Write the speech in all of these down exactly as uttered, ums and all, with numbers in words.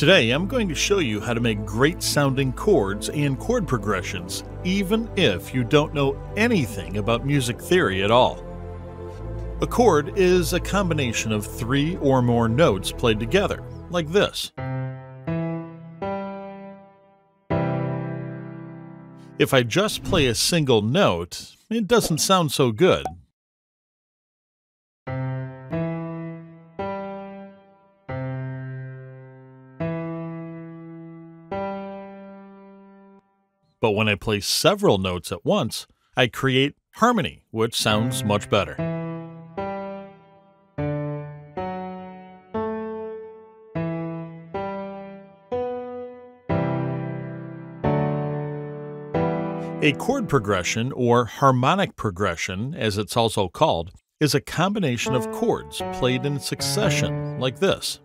Today I'm going to show you how to make great sounding chords and chord progressions, even if you don't know anything about music theory at all. A chord is a combination of three or more notes played together, like this. If I just play a single note, it doesn't sound so good. But when I play several notes at once, I create harmony, which sounds much better. A chord progression, or harmonic progression, as it's also called, is a combination of chords played in succession, like this.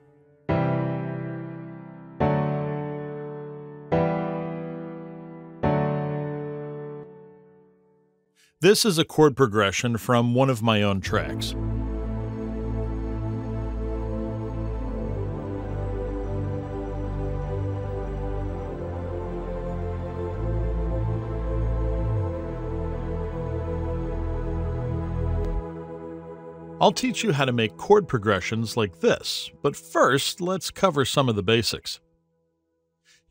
This is a chord progression from one of my own tracks. I'll teach you how to make chord progressions like this, but first let's cover some of the basics.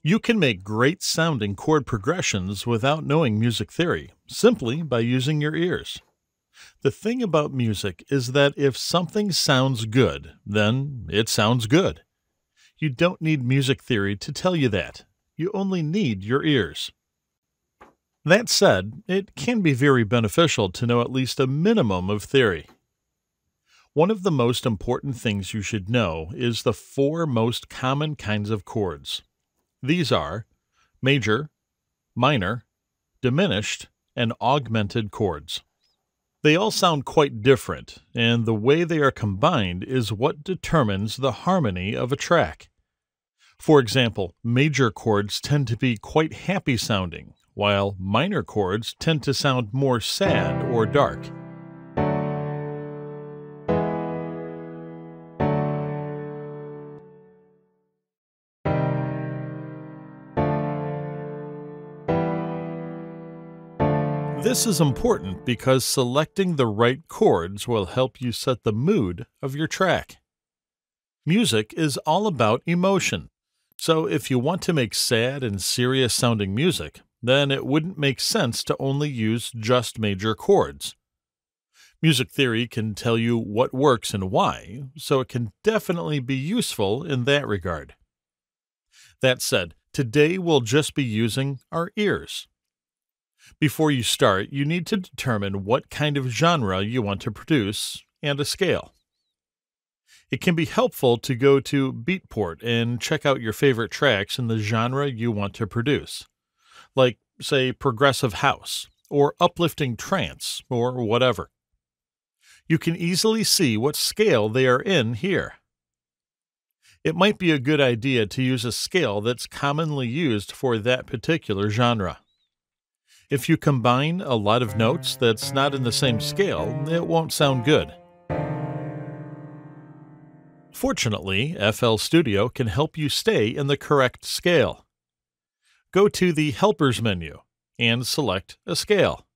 You can make great sounding chord progressions without knowing music theory, simply by using your ears. The thing about music is that if something sounds good, then it sounds good. You don't need music theory to tell you that. You only need your ears. That said, it can be very beneficial to know at least a minimum of theory. One of the most important things you should know is the four most common kinds of chords. These are major, minor, diminished, and augmented chords. They all sound quite different, and the way they are combined is what determines the harmony of a track. For example, major chords tend to be quite happy sounding, while minor chords tend to sound more sad or dark. This is important because selecting the right chords will help you set the mood of your track. Music is all about emotion, so if you want to make sad and serious sounding music, then it wouldn't make sense to only use just major chords. Music theory can tell you what works and why, so it can definitely be useful in that regard. That said, today we'll just be using our ears. Before you start, you need to determine what kind of genre you want to produce and a scale. It can be helpful to go to Beatport and check out your favorite tracks in the genre you want to produce, like, say, progressive house, or uplifting trance, or whatever. You can easily see what scale they are in here. It might be a good idea to use a scale that's commonly used for that particular genre. If you combine a lot of notes that's not in the same scale, it won't sound good. Fortunately, F L Studio can help you stay in the correct scale. Go to the Helpers menu and select a scale.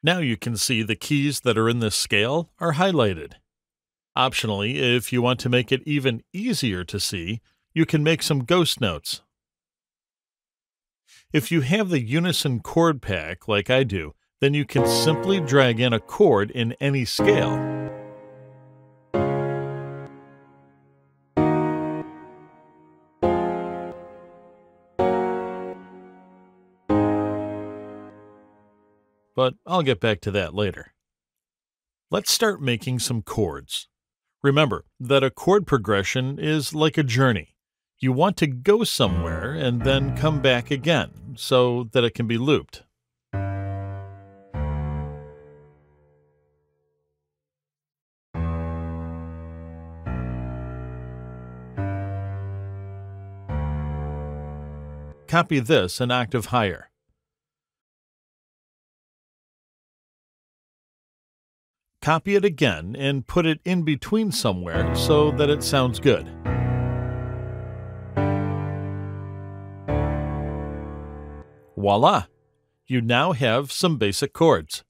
Now you can see the keys that are in this scale are highlighted. Optionally, if you want to make it even easier to see, you can make some ghost notes. If you have the Unison Chord Pack, like I do, then you can simply drag in a chord in any scale. But I'll get back to that later. Let's start making some chords. Remember that a chord progression is like a journey. You want to go somewhere and then come back again so that it can be looped. Copy this an octave higher. Copy it again and put it in between somewhere so that it sounds good. Voila! You now have some basic chords.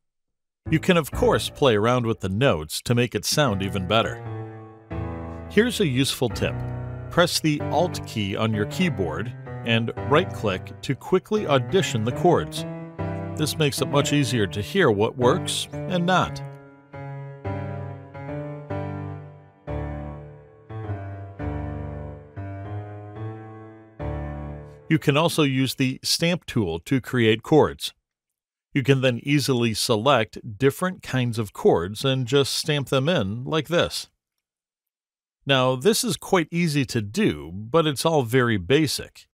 You can of course play around with the notes to make it sound even better. Here's a useful tip. Press the Alt key on your keyboard and right-click to quickly audition the chords. This makes it much easier to hear what works and not. You can also use the Stamp tool to create chords. You can then easily select different kinds of chords and just stamp them in like this. Now, this is quite easy to do, but it's all very basic.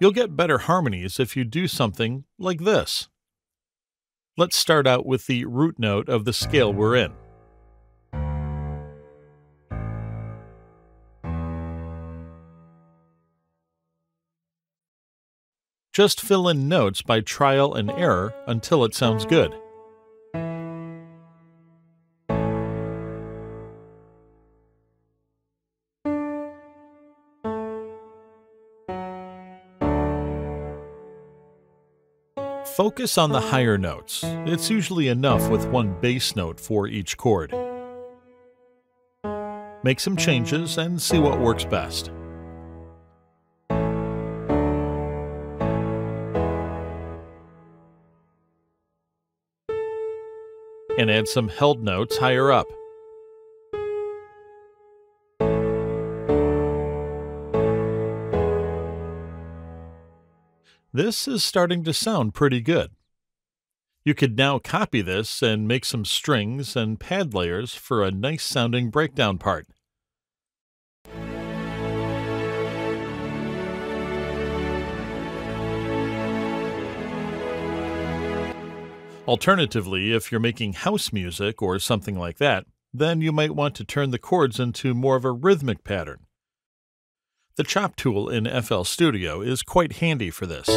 You'll get better harmonies if you do something like this. Let's start out with the root note of the scale we're in. Just fill in notes by trial and error until it sounds good. Focus on the higher notes. It's usually enough with one bass note for each chord. Make some changes and see what works best. And add some held notes higher up. This is starting to sound pretty good. You could now copy this and make some strings and pad layers for a nice sounding breakdown part. Alternatively, if you're making house music or something like that, then you might want to turn the chords into more of a rhythmic pattern. The Chop tool in F L Studio is quite handy for this.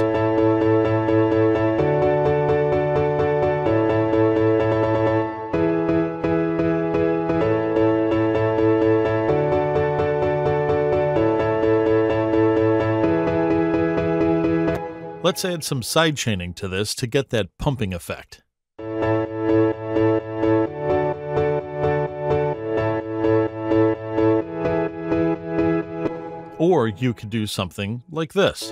Let's add some sidechaining to this to get that pumping effect. Or you could do something like this.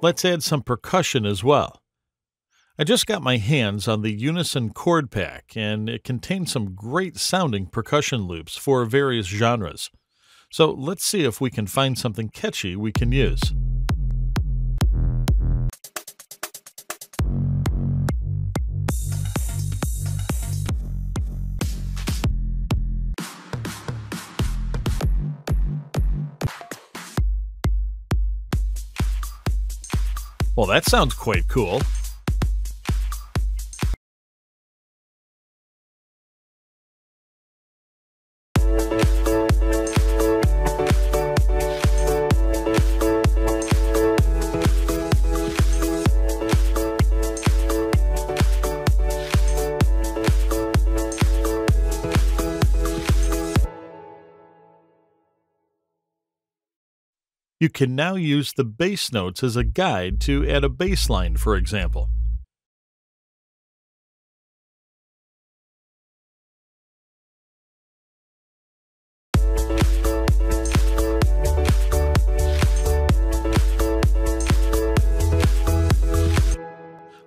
Let's add some percussion as well. I just got my hands on the Unison Chord Pack, and it contains some great sounding percussion loops for various genres. So let's see if we can find something catchy we can use. Well, that sounds quite cool. You can now use the bass notes as a guide to add a bass line, for example.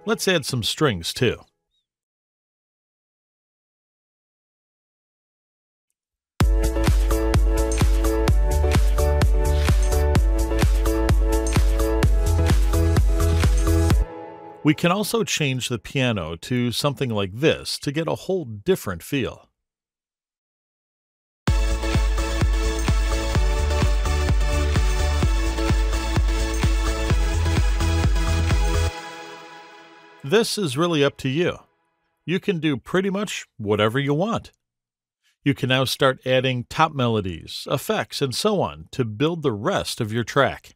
Let's add some strings too. We can also change the piano to something like this to get a whole different feel. This is really up to you. You can do pretty much whatever you want. You can now start adding top melodies, effects, and so on to build the rest of your track.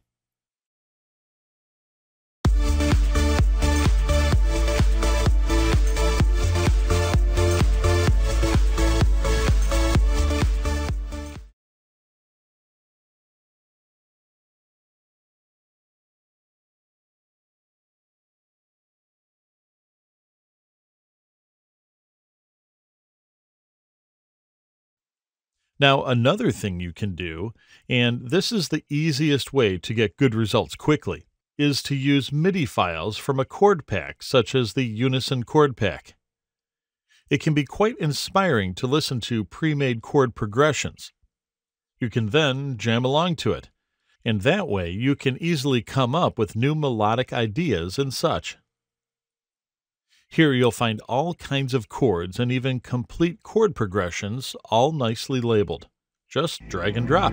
Now, another thing you can do, and this is the easiest way to get good results quickly, is to use MIDI files from a chord pack such as the Unison Chord Pack. It can be quite inspiring to listen to pre-made chord progressions. You can then jam along to it, and that way you can easily come up with new melodic ideas and such. Here you'll find all kinds of chords and even complete chord progressions, all nicely labeled. Just drag and drop.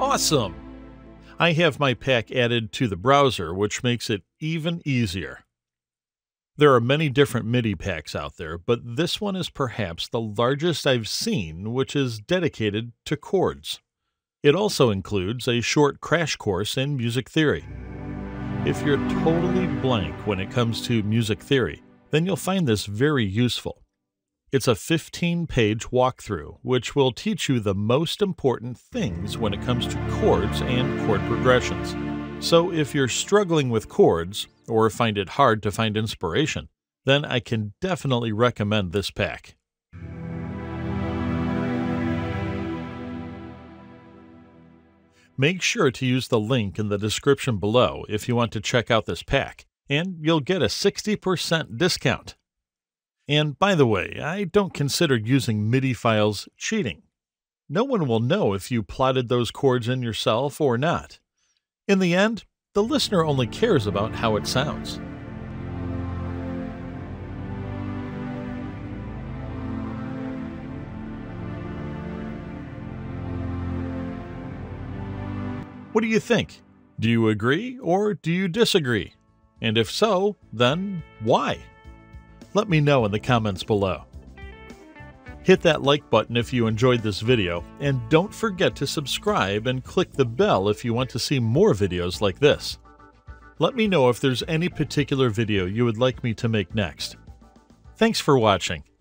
Awesome! I have my pack added to the browser, which makes it even easier. There are many different MIDI packs out there, but this one is perhaps the largest I've seen, which is dedicated to chords. It also includes a short crash course in music theory. If you're totally blank when it comes to music theory, then you'll find this very useful. It's a fifteen page walkthrough, which will teach you the most important things when it comes to chords and chord progressions. So if you're struggling with chords, or find it hard to find inspiration, then I can definitely recommend this pack. Make sure to use the link in the description below if you want to check out this pack, and you'll get a sixty percent discount. And by the way, I don't consider using MIDI files cheating. No one will know if you plotted those chords in yourself or not. In the end, the listener only cares about how it sounds. What do you think? Do you agree or do you disagree? And if so, then why? Let me know in the comments below. Hit that like button if you enjoyed this video, and don't forget to subscribe and click the bell if you want to see more videos like this. Let me know if there's any particular video you would like me to make next. Thanks for watching.